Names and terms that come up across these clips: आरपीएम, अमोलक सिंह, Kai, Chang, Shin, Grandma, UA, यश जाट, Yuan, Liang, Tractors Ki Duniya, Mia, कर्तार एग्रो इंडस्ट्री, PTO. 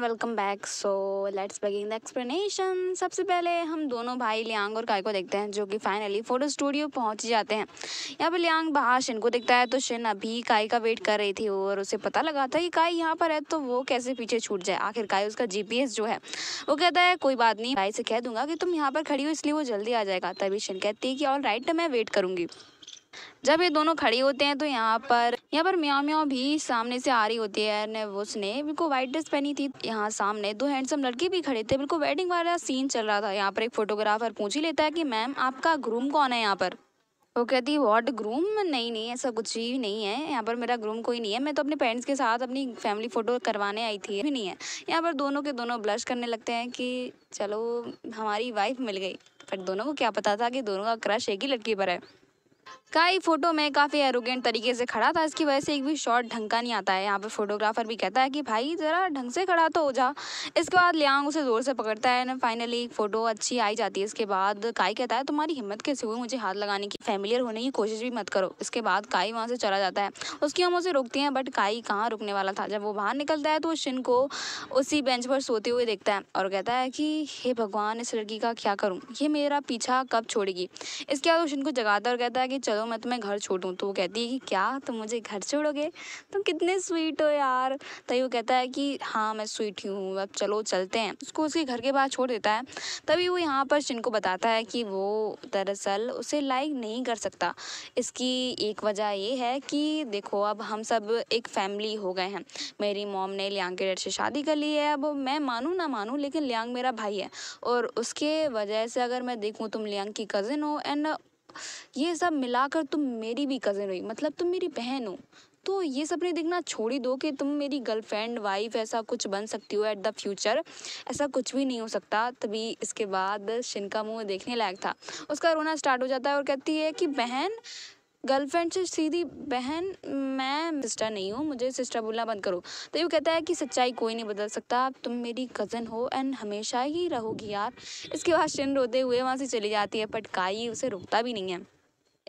Welcome back. So let's begin the explanation. सबसे पहले हम दोनों भाई लियांग और काई को देखते हैं जो कि फाइनली फोटो स्टूडियो पहुंच जाते हैं। यहाँ पर लियांग बाहर शिन को दिखता है, तो शिन अभी काई का वेट कर रही थी और उसे पता लगा था कि काई यहाँ पर है तो वो कैसे पीछे छूट जाए। आखिर काई उसका GPS जो है वो कहता है कोई बात नहीं, काई से कह दूंगा कि तुम यहाँ पर खड़ी हो इसलिए वो जल्दी आ जाएगा। तभी शिन कहती है कि ऑल राइट मैं वेट करूँगी। जब ये दोनों खड़े होते हैं तो यहाँ पर म्याओ म्याओ भी सामने से आ रही होती है ने उसने बिल्कुल व्हाइट ड्रेस पहनी थी। यहाँ सामने दो हैंडसम लड़के भी खड़े थे, बिल्कुल वेडिंग वाला सीन चल रहा था। यहाँ पर एक फोटोग्राफर पूछ ही लेता है कि मैम आपका ग्रूम कौन है यहाँ पर। वो कहती है व्हाट ग्रूम, नहीं ऐसा कुछ ही नहीं है, यहाँ पर मेरा ग्रूम कोई नहीं है, मैं तो अपने पेरेंट्स के साथ अपनी फैमिली फ़ोटो करवाने आई थी। नहीं है। यहाँ पर दोनों के दोनों ब्लश करने लगते हैं कि चलो हमारी वाइफ मिल गई, बट दोनों को क्या पता था कि दोनों का क्रश एक ही लड़की पर है। काई फोटो में काफ़ी एरोगेंट तरीके से खड़ा था, इसकी वजह से एक भी शॉट ढंग का नहीं आता है। यहाँ पर फोटोग्राफर भी कहता है कि भाई ज़रा ढंग से खड़ा तो हो जा। इसके बाद लियांग उसे ज़ोर से पकड़ता है ना, फाइनली फ़ोटो अच्छी आई जाती है। इसके बाद काई कहता है तुम्हारी हिम्मत कैसे हुई मुझे हाथ लगाने की, फैमिलियर होने की कोशिश भी मत करो। इसके बाद काई वहाँ से चला जाता है, उसकी हम उसे रोकती हैं बट काई कहाँ रुकने वाला था। जब वो बाहर निकलता है तो शिन को उसी बेंच पर सोते हुए देखता है और कहता है कि हे भगवान इस लड़की का क्या करूँ, ये मेरा पीछा कब छोड़ेगी। इसके बाद वो शिन को जगाता है और कहता है कि चलो मैं तुम्हें घर छोड़ूं। तो वो कहती है कि क्या तुम मुझे घर छोड़ोगे, तुम कितने स्वीट हो यार। तभी वो कहता है कि हाँ मैं स्वीट ही हूँ, अब चलो चलते हैं। उसको उसके घर के बाहर छोड़ देता है। तभी वो यहाँ पर शिन को बताता है कि वो दरअसल उसे लाइक नहीं कर सकता। इसकी एक वजह ये है कि देखो अब हम सब एक फैमिली हो गए हैं, मेरी मॉम ने लियांग के डैड से शादी कर ली है। अब मैं मानूँ ना मानूँ लेकिन लियांग मेरा भाई है और उसके वजह से अगर मैं देखूँ तुम लियांग की कज़िन हो एंड ये सब मिलाकर तुम मेरी भी कज़न हुई, मतलब तुम मेरी बहन हो, तो ये सब नहीं देखना छोड़ ही दो कि तुम मेरी गर्लफ्रेंड वाइफ ऐसा कुछ बन सकती हो एट द फ्यूचर, ऐसा कुछ भी नहीं हो सकता। तभी इसके बाद शिन का मुँह देखने लायक था, उसका रोना स्टार्ट हो जाता है और कहती है कि बहन गर्लफ्रेंड से सीधी बहन, मैं सिस्टर नहीं हूँ, मुझे सिस्टर बोलना बंद करो। तो ये कहता है कि सच्चाई कोई नहीं बदल सकता, तुम मेरी कज़न हो एंड हमेशा ही रहोगी यार। इसके बाद शिन रोते हुए वहाँ से चली जाती है बट काई उसे रोकता भी नहीं है।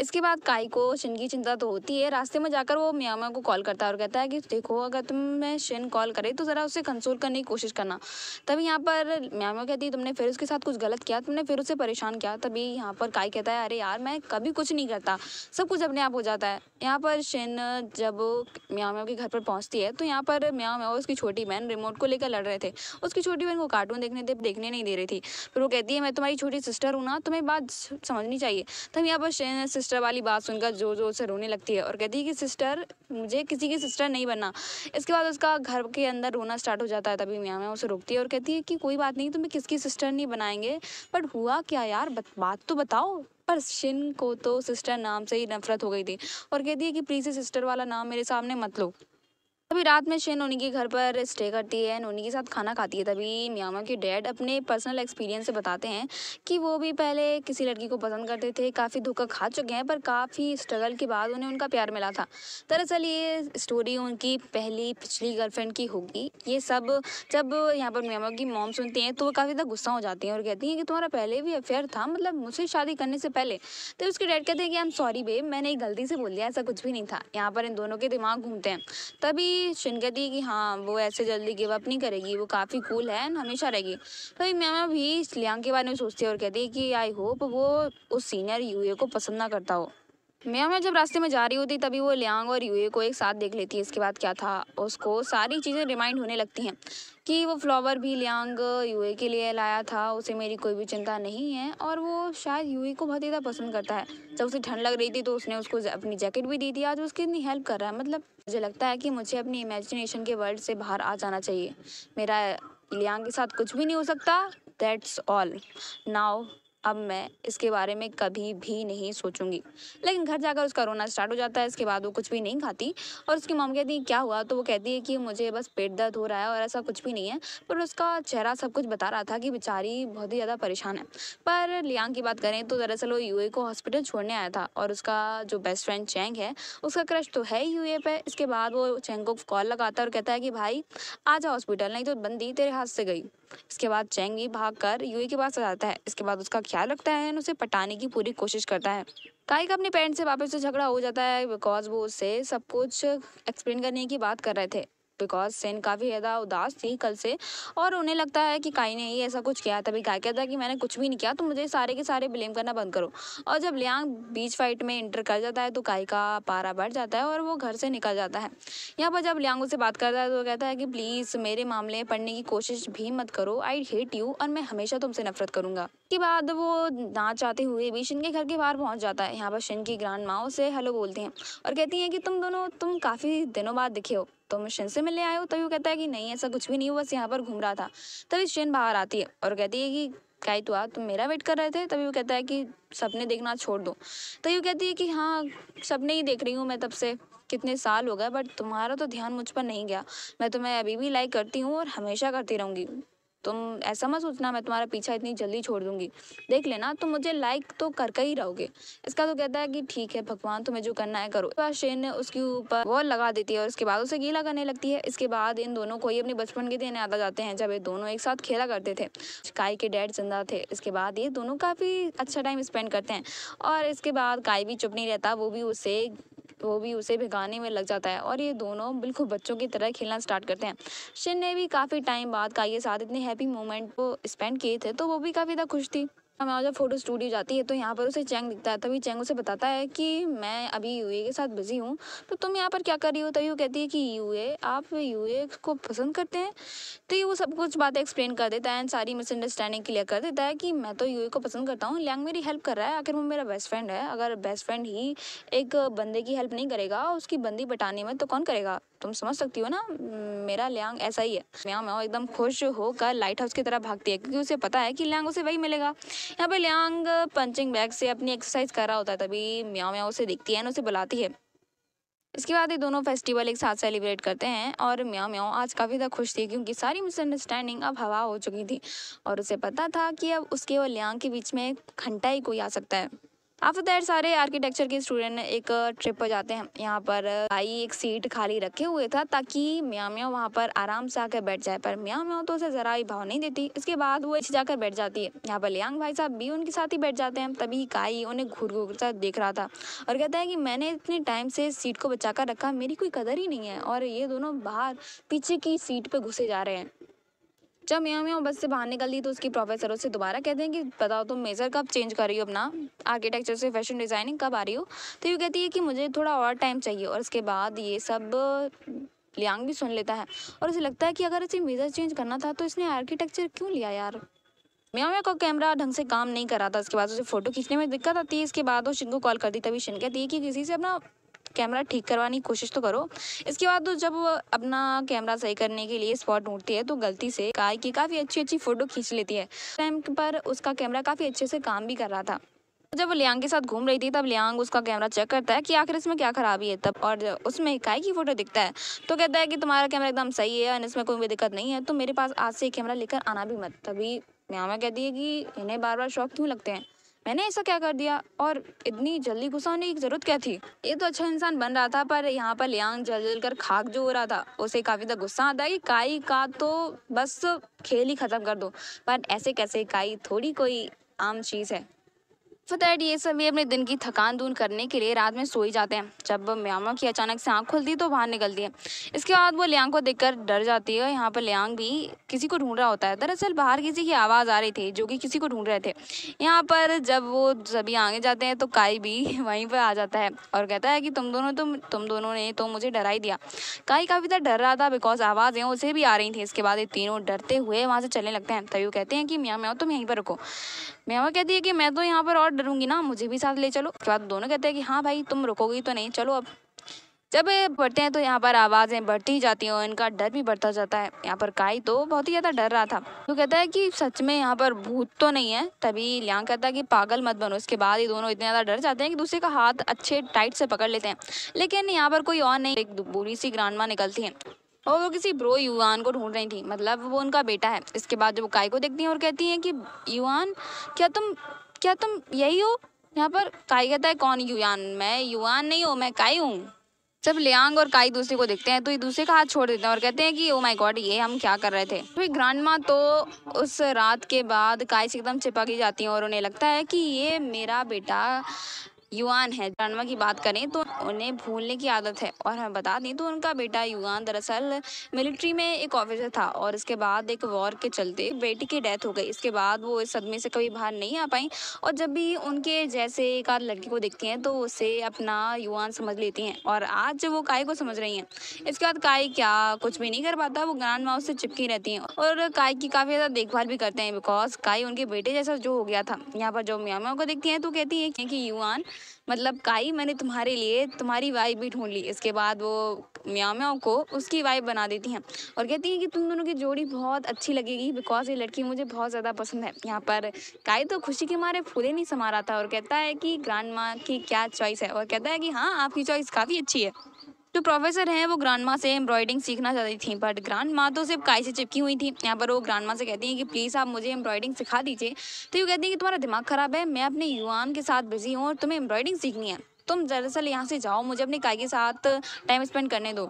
इसके बाद काई को शिन की चिंता तो होती है। रास्ते में जाकर वो म्यामा को कॉल करता है और कहता है कि देखो अगर तुम्हें शिन कॉल करे तो ज़रा उसे कंसोल करने की कोशिश करना। तभी यहाँ पर म्यामा कहती है तुमने फिर उसके साथ कुछ गलत किया, तुमने फिर उसे परेशान किया। तभी यहाँ पर काई कहता है अरे यार मैं कभी कुछ नहीं करता, सब कुछ अपने आप हो जाता है। यहाँ पर शिन जब म्यामा के घर पर पहुँचती है तो यहाँ पर म्यामा और उसकी छोटी बहन रिमोट को लेकर लड़ रहे थे। उसकी छोटी बहन को कार्टून देखने नहीं दे रही थी। फिर वो कहती है मैं तुम्हारी छोटी सिस्टर हूँ ना, तुम्हें बात समझनी चाहिए। तब यहाँ पर शिन सिस्टर वाली बात सुनकर जोर जोर से रोने लगती है और कहती है कि सिस्टर, मुझे किसी की सिस्टर नहीं बनना। इसके बाद उसका घर के अंदर रोना स्टार्ट हो जाता है। तभी म्यामा उसे रोकती है और कहती है कि कोई बात नहीं, तुम्हें किसकी सिस्टर नहीं बनाएंगे, बट हुआ क्या यार बात तो बताओ। पर शिन को तो सिस्टर नाम से ही नफरत हो गई थी और कहती है कि प्लीज़ ये सिस्टर वाला नाम मेरे सामने मत लो। तभी रात में शिन नोनी के घर पर स्टे करती है, नोनी के साथ खाना खाती है। तभी म्यामा के डैड अपने पर्सनल एक्सपीरियंस से बताते हैं कि वो भी पहले किसी लड़की को पसंद करते थे, काफ़ी धोखा खा चुके हैं पर काफ़ी स्ट्रगल के बाद उन्हें उनका प्यार मिला था। दरअसल ये स्टोरी उनकी पिछली गर्लफ्रेंड की होगी। ये सब जब यहाँ पर म्यामा की मॉम सुनती हैं तो वो काफ़ी ज़्यादा गुस्सा हो जाती हैं और कहती हैं कि तुम्हारा पहले भी अफेयर था, मतलब मुझसे शादी करने से पहले। तो उसके डैड कहते हैं कि आई एम सॉरी बेब, मैंने एक गलती से बोल दिया, ऐसा कुछ भी नहीं था। यहाँ पर इन दोनों के दिमाग घूमते हैं। तभी शिन कहती है कि हाँ वो ऐसे जल्दी गिव अप नहीं करेगी, वो काफ़ी कूल है हमेशा रहेगी। तभी म्यामा भी लियांग के बारे में सोचती है और कहती है कि आई होप वो उस सीनियर UA को पसंद ना करता हो। म्यामा जब रास्ते में जा रही होती तभी वो लियांग और UA को एक साथ देख लेती है। इसके बाद क्या था उसको सारी चीज़ें रिमाइंड होने लगती हैं कि वो फ्लावर भी लियांग UA के लिए लाया था, उसे मेरी कोई भी चिंता नहीं है और वो शायद UA को बहुत ज़्यादा पसंद करता है। जब उसे ठंड लग रही थी तो उसने उसको अपनी जैकेट भी दी थी, आज उसकी इतनी हेल्प कर रहा है। मतलब मुझे लगता है कि मुझे अपनी इमेजिनेशन के वर्ल्ड से बाहर आ जाना चाहिए, मेरा लियांग के साथ कुछ भी नहीं हो सकता, दैट्स ऑल नाउ, अब मैं इसके बारे में कभी भी नहीं सोचूंगी। लेकिन घर जाकर उसका रोना स्टार्ट हो जाता है। इसके बाद वो कुछ भी नहीं खाती और उसकी मॉम कहती है क्या हुआ, तो वो कहती है कि मुझे बस पेट दर्द हो रहा है और ऐसा कुछ भी नहीं है। पर उसका चेहरा सब कुछ बता रहा था कि बेचारी बहुत ही ज़्यादा परेशान है। पर लियांग की बात करें तो दरअसल वो UA को हॉस्पिटल छोड़ने आया था और उसका जो बेस्ट फ्रेंड चैंग है उसका क्रश तो है ही UA पर। इसके बाद वो चैंग को कॉल लगाता है और कहता है कि भाई आ जा हॉस्पिटल, नहीं तो बंदी तेरे हाथ से गई। इसके बाद चैंग भी भागकर यूए के पास आ जाता है। इसके बाद उसका ख्याल रखता है और उसे पटाने की पूरी कोशिश करता है। काई का अपने पेरेंट्स से वापस से झगड़ा हो जाता है बिकॉज वो उससे सब कुछ एक्सप्लेन करने की बात कर रहे थे। बिकॉज सेन काफ़ी ज़्यादा उदास थी कल से और उन्हें लगता है कि काई ने ही ऐसा कुछ किया। तभी काई कहता है कि मैंने कुछ भी नहीं किया, तो मुझे सारे के सारे ब्लेम करना बंद करो। और जब लियांग बीच फाइट में इंटर कर जाता है तो काई का पारा बढ़ जाता है और वो घर से निकल जाता है। यहाँ पर जब लियांग उससे बात करता है तो वो कहता है कि प्लीज़ मेरे मामले पढ़ने की कोशिश भी मत करो, आई हेट यू, और मैं हमेशा तुमसे नफरत करूँगा। के बाद वो ना चाहते हुए भी शिन के घर के बाहर पहुँच जाता है। यहाँ पर शिन की ग्रांड माँ उसे हेलो बोलती हैं और कहती हैं कि तुम काफ़ी दिनों बाद दिखे हो, तुम शिन से मिलने आए हो। तभी वो कहता है कि नहीं, ऐसा कुछ भी नहीं हो, बस यहाँ पर घूम रहा था। तभी शिन बाहर आती है और कहती है कि काई तुम मेरा वेट कर रहे थे। तभी वो कहता है कि सपने देखना छोड़ दो। तभी वो कहती है कि हाँ, सपने ही देख रही हूँ मैं तब से, कितने साल हो गए, बट तुम्हारा तो ध्यान मुझ पर नहीं गया। मैं तुम्हें अभी भी लाइक करती हूँ और हमेशा करती रहूँगी। तुम ऐसा मत सोचना मैं तुम्हारा पीछा इतनी जल्दी छोड़ दूँगी, देख लेना तुम मुझे लाइक तो करके ही रहोगे। इसका तो कहता है कि ठीक है भगवान, तुम्हें जो करना है करो। उसके बाद शेन उसके ऊपर वॉल लगा देती है और उसके बाद उसे गीला करने लगती है। इसके बाद इन दोनों को ही अपने बचपन के दिन याद आ जाते हैं जब ये दोनों एक साथ खेला करते थे। काई के डैड जिंदा थे। इसके बाद ये दोनों काफ़ी अच्छा टाइम स्पेंड करते हैं और इसके बाद काई भी चुप नहीं रहता, वो भी उसे भिगाने में लग जाता है और ये दोनों बिल्कुल बच्चों की तरह खेलना स्टार्ट करते हैं। शिन ने भी काफ़ी टाइम बाद काई के साथ इतने हैप्पी मोमेंट को स्पेंड किए थे, तो वो भी काफ़ी ज़्यादा खुश थी। मैं जब फोटो स्टूडियो जाती है तो यहाँ पर उसे चैंग दिखता है। तभी चैंग उसे बताता है कि मैं अभी यूए के साथ बिजी हूँ, तो तुम यहाँ पर क्या कर रही हो। तभी वो कहती है कि यूए, आप यूए को पसंद करते हैं। तो ये वो सब कुछ बातें एक्सप्लेन कर देता है, सारी मिसअंडरस्टैंडिंग क्लियर कर देता है कि मैं तो यूए को पसंद करता हूँ, लियांग मेरी हेल्प कर रहा है, आखिर वो मेरा बेस्ट फ्रेंड है। अगर बेस्ट फ्रेंड ही एक बंदे की हेल्प नहीं करेगा उसकी बंदी बटाने में तो कौन करेगा, तुम समझ सकती हो ना, मेरा लियांग ऐसा ही है। म्याओ एकदम खुश होकर लाइट हाउस की तरफ भागती है क्योंकि उसे पता है कि लियांग उसे वही मिलेगा। यहाँ पर लियांग पंचिंग बैग से अपनी एक्सरसाइज कर रहा होता है। तभी म्याओ उसे दिखती है और उसे बुलाती है। इसके बाद ये दोनों फेस्टिवल एक साथ सेलिब्रेट करते हैं और म्याओ आज काफ़ी ज़्यादा खुश थी क्योंकि सारी मिसअंडरस्टैंडिंग अब हवा हो चुकी थी और उसे पता था कि अब उसके और लियांग के बीच में घंटा ही कोई आ सकता है। आफ्टर दैट सारे आर्किटेक्चर के स्टूडेंट एक ट्रिप पर जाते हैं। यहाँ पर आई एक सीट खाली रखे हुए था ताकि म्याओ वहाँ पर आराम से आकर बैठ जाए, पर म्याओ तो उसे ज़रा भी भाव नहीं देती। इसके बाद वो जाकर बैठ जाती है। यहाँ पर लियांग भाई साहब भी उनके साथ ही बैठ जाते हैं। तभी काई उन्हें घूर कर देख रहा था और कहता है कि मैंने इतने टाइम से सीट को बचा कर रखा, मेरी कोई कदर ही नहीं है, और ये दोनों बाहर पीछे की सीट पर घुसे जा रहे हैं। जब म्याओ बस से बाहर निकलती तो उसकी प्रोफेसर उससे दोबारा कहते हैं कि बताओ तुम मेजर कब चेंज कर रही हो, अपना आर्किटेक्चर से फैशन डिज़ाइनिंग कब आ रही हो। तो ये कहती है कि मुझे थोड़ा और टाइम चाहिए। और इसके बाद ये सब लियांग भी सुन लेता है और उसे लगता है कि अगर इसे मेजर चेंज करना था तो इसने आर्किटेक्चर क्यों लिया यार। म्याओ का कैमरा ढंग से काम नहीं कर रहा था, इसके बाद उसे फ़ोटो खींचने में दिक्कत आती है। इसके बाद वो शिन को कॉल करती। तभी शिन कहती है कि किसी से अपना कैमरा ठीक करवाने की कोशिश तो करो। इसके बाद तो जब अपना कैमरा सही करने के लिए स्पॉट ढूंढती है तो गलती से काई की काफ़ी अच्छी अच्छी फ़ोटो खींच लेती है। टाइम पर उसका कैमरा काफ़ी अच्छे से काम भी कर रहा था। जब वो लियांग के साथ घूम रही थी तब लियांग उसका कैमरा चेक करता है कि आखिर इसमें क्या खराबी है। तब और उसमें काई की फ़ोटो दिखता है तो कहता है कि तुम्हारा कैमरा एकदम सही है और इसमें कोई भी दिक्कत नहीं है, तो मेरे पास आज से कैमरा लेकर आना भी मत। तभी म्याओ कहती है कि इन्हें बार बार शौक क्यों लगते हैं, मैंने ऐसा क्या कर दिया और इतनी जल्दी गुस्सा होने की ज़रूरत क्या थी। ये तो अच्छा इंसान बन रहा था, पर यहाँ पर लियांग जल जल कर खाक जो हो रहा था उसे काफ़ी ज़्यादा गुस्सा आता है कि काई का तो बस खेल ही ख़त्म कर दो, पर ऐसे कैसे, काई थोड़ी कोई आम चीज़ है। फतेह ये सभी अपने दिन की थकान दूर करने के लिए रात में सोई जाते हैं। जब म्याओ की अचानक से आँख खुलती तो बाहर निकलती है। इसके बाद वो लियांग को देखकर डर जाती है। यहाँ पर लियांग भी किसी को ढूंढ रहा होता है। दरअसल बाहर किसी की आवाज़ आ रही थी जो कि किसी को ढूंढ रहे थे। यहाँ पर जब वो सभी आगे जाते हैं तो काई भी वहीं पर आ जाता है और कहता है कि तुम दोनों ने तो मुझे डरा ही दिया। काई काफ़ी ज़्यादा डर रहा था बिकॉज आवाज़ें उसे भी आ रही थी। इसके बाद ये तीनों डरते हुए वहाँ से चलने लगते हैं। तभी वो कहते हैं कि म्याओ तुम यहीं पर रुको। म्याओ कहती है कि मैं तो यहाँ पर और डरूंगी ना, मुझे भी साथ ले चलो। उसके बाद दोनों कहते हैं कि हाँ भाई तुम रुकोगी तो नहीं, चलो अब। जब ये बढ़ते हैं तो यहाँ पर आवाज़ें बढ़ती ही जाती हैं और इनका डर भी बढ़ता जाता है। यहाँ पर काई तो बहुत ही ज़्यादा डर रहा था, वो कहता है कि सच में यहाँ पर भूत तो नहीं है। तभी लियांग कहता है कि पागल मत बनो। इसके बाद ये दोनों इतने ज़्यादा डर जाते हैं कि दूसरे का हाथ अच्छे टाइट से पकड़ लेते हैं, लेकिन यहाँ पर कोई और नहीं। एक बूढ़ी सी ग्रांडमा निकलती है और वो किसी ब्रो युआन को ढूंढ रही थी, मतलब वो उनका बेटा है। इसके बाद जब वो काई को देखती हैं और कहती हैं कि युआन क्या तुम यही हो। यहाँ पर काई कहता है कौन युआन, मैं युआन नहीं हूँ, मैं काई हूँ। जब लियांग और काई दूसरे को देखते हैं तो ये दूसरे का हाथ छोड़ देते हैं और कहते हैं कि ओ माय गॉड, ये हम क्या कर रहे थे। तो ग्रैंडमा तो उस रात के बाद काई से एकदम चिपकी जाती हैं और उन्हें लगता है कि ये मेरा बेटा युआन है। ग्रैंडमा की बात करें तो उन्हें भूलने की आदत है और हमें बता दें तो उनका बेटा युआन दरअसल मिलिट्री में एक ऑफिसर था और इसके बाद एक वॉर के चलते बेटी की डेथ हो गई। इसके बाद वो इस सदमे से कभी बाहर नहीं आ पाई और जब भी उनके जैसे एक आध लड़की को देखती हैं तो उसे अपना युआन समझ लेती हैं और आज वो काई को समझ रही हैं। इसके बाद काई क्या कुछ भी नहीं कर पाता, वो ग्रैंडमा उससे चिपकी रहती हैं और काई की काफ़ी ज़्यादा देखभाल भी करते हैं बिकॉज काई उनके बेटे जैसा जो हो गया था। यहाँ पर जो मियामा को देखती हैं तो कहती हैं कि युआन मतलब काई, मैंने तुम्हारे लिए तुम्हारी वाइफ भी ढूंढ ली। इसके बाद वो म्याओ म्याओ को उसकी वाइफ बना देती हैं और कहती हैं कि तुम दोनों की जोड़ी बहुत अच्छी लगेगी बिकॉज ये लड़की मुझे बहुत ज़्यादा पसंद है। यहाँ पर काई तो खुशी के मारे फूले नहीं समा रहा था और कहता है कि ग्रैंडमा की क्या चॉइस है और कहता है कि हाँ, आपकी चॉइस काफ़ी अच्छी है। जो प्रोफेसर हैं वो ग्रैंडमा से एम्ब्रॉयडिंग सीखना चाहती थी बट ग्रैंडमा तो सिर्फ काई से चिपकी हुई थी। यहाँ पर वो ग्रैंडमा से कहती हैं कि प्लीज़ आप मुझे एम्ब्रॉयडिंग सिखा दीजिए। तो ये कहती हैं कि तुम्हारा दिमाग ख़राब है, मैं अपने युआन के साथ बिजी हूँ और तुम्हें एम्ब्रॉयडिंग सीखनी है, तुम दरअसल यहाँ से जाओ, मुझे अपने काई के साथ टाइम स्पेंड करने दो।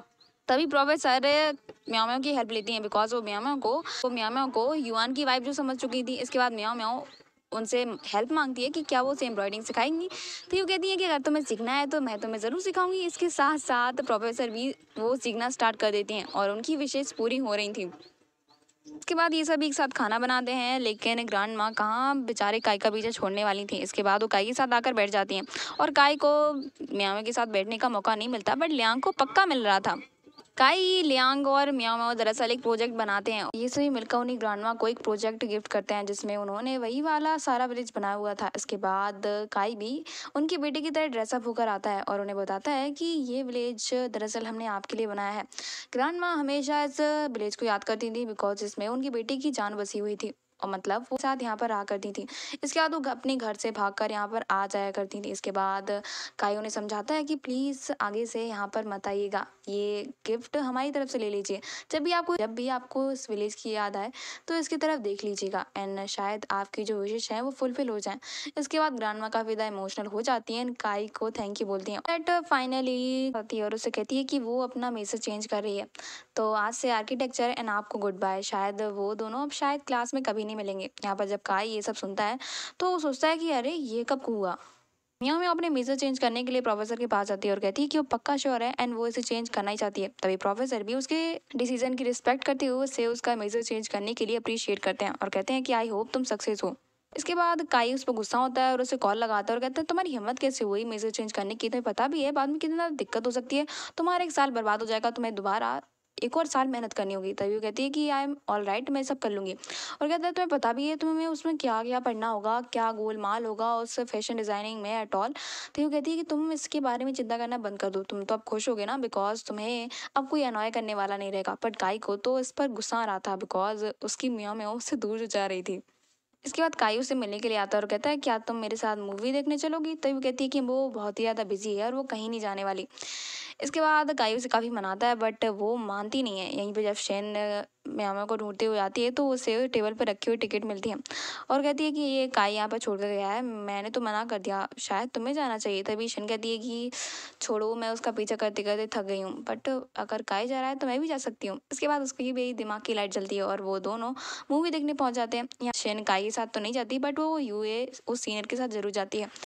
तभी प्रोफेसर म्याओ म्याओ की हेल्प लेती हैं बिकॉज वो म्याओ म्याओ को युआन की वाइफ जो समझ चुकी थी। इसके बाद म्याओ म्याओ उनसे हेल्प मांगती है कि क्या वो उसे एम्ब्रॉयडिंग सिखाएंगी। तो वो कहती है कि अगर तुम्हें सीखना है तो मैं तुम्हें ज़रूर सिखाऊंगी। इसके साथ साथ प्रोफेसर भी वो सीखना स्टार्ट कर देती हैं और उनकी विशेष पूरी हो रही थी। इसके बाद ये सब एक साथ खाना बनाते हैं लेकिन ग्रैंडमा कहाँ बेचारे काई का पीछा छोड़ने वाली थी। इसके बाद वो काई के साथ आकर बैठ जाती हैं और काई को म्याओ के साथ बैठने का मौका नहीं मिलता बट लियांग को पक्का मिल रहा था। काई, लियांग और म्याओ म्याओ दरअसल एक प्रोजेक्ट बनाते हैं। ये सभी मिलकर उन्हीं ग्रैंडमा को एक प्रोजेक्ट गिफ्ट करते हैं जिसमें उन्होंने वही वाला सारा विलेज बनाया हुआ था। इसके बाद काई भी उनके बेटे की तरह ड्रेसअप होकर आता है और उन्हें बताता है कि ये विलेज दरअसल हमने आपके लिए बनाया है। ग्रैंडमा हमेशा इस विलेज को याद करती थी बिकॉज इसमें उनके बेटे की जान बसी हुई थी और मतलब वो साथ यहाँ पर रहा करती थी। इसके बाद वो अपने घर से भागकर यहाँ पर आ जाया करती थी। इसके बाद काई उन्हें समझाता है कि प्लीज़ आगे से यहाँ पर मत आइएगा, ये गिफ्ट हमारी तरफ से ले लीजिए, जब भी आपको इस विलेज की याद आए तो इसकी तरफ देख लीजिएगा एंड शायद आपकी जो विशेष है वो फुलफिल हो जाए। इसके बाद ग्रैंडमा काफ़ी ज़्यादा इमोशनल हो जाती है, काई को थैंक यू बोलती हैं बट फाइनली होती है और उससे कहती है कि वो अपना मैसेज चेंज कर रही है। तो आज से आर्किटेक्चर एंड आपको गुड बाय। शायद वो दोनों अब शायद क्लास में कभी मिलेंगे। यहाँ पर जब काई ये सब सुनता है तो वो सोचता है कि अरे ये कब हुआ। मियाओ म्याओ अपने मेजर चेंज करने के लिए प्रोफेसर के पास जाती है और कहती है कि वो पक्का श्योर है एंड वो इसे चेंज करना ही चाहती है। तभी प्रोफेसर भी उसके डिसीजन की रिस्पेक्ट करते हुए उसे उसका मेजर चेंज करने के लिए अप्रिशिएट करते हैं और कहते हैं कि आई होप तुम सक्सेस हो। इसके बाद काई उस पर गुस्सा होता है और उसे कॉल लगाता है और कहता है तुम्हारी हिम्मत कैसे हुई मेजर चेंज करने की, तुम्हें पता भी है बाद में कितना दिक्कत हो सकती है, तुम्हारा एक साल बर्बाद हो जाएगा, तुम्हें दोबारा एक और साल मेहनत करनी होगी। तभी वो कहती है कि आई एम ऑल राइट, मैं सब कर लूँगी और कहता है तुम्हें पता भी है तुम्हें उसमें क्या क्या पढ़ना होगा, क्या गोलमाल होगा उस फैशन डिज़ाइनिंग में एट ऑल। तो वो कहती है कि तुम इसके बारे में चिंता करना बंद कर दो, तुम तो अब खुश होगे ना बिकॉज तुम्हें अब कोई अनॉय करने वाला नहीं रहेगा। बट काई को तो इस पर गुस्सा आ रहा था बिकॉज उसकी मियाओ म्याओ उससे दूर जा रही थी। इसके बाद काई उसे मिलने के लिए आता है और कहता है क्या तुम मेरे साथ मूवी देखने चलोगी। तभी वो कहती है कि वो बहुत ही ज़्यादा बिजी है और वो कहीं नहीं जाने वाली। इसके बाद काई उसे काफ़ी मनाता है बट वो मानती नहीं है। यहीं पे जब शेन म्याओ को ढूंढते हुए आती है तो उसे टेबल पर रखी हुई टिकट मिलती है और कहती है कि ये काई यहाँ पर छोड़ कर गया है, मैंने तो मना कर दिया, शायद तुम्हें जाना चाहिए। तभी शेन कहती है कि छोड़ो, मैं उसका पीछा करते करते थक गई हूँ बट अगर काई जा रहा है तो मैं भी जा सकती हूँ। इसके बाद उसकी भी दिमाग की लाइट जलती है और वो दोनों मूवी देखने पहुँच जाते हैं। शेन काई के साथ तो नहीं जाती बट वो UA उस सीनियर के साथ जरूर जाती है।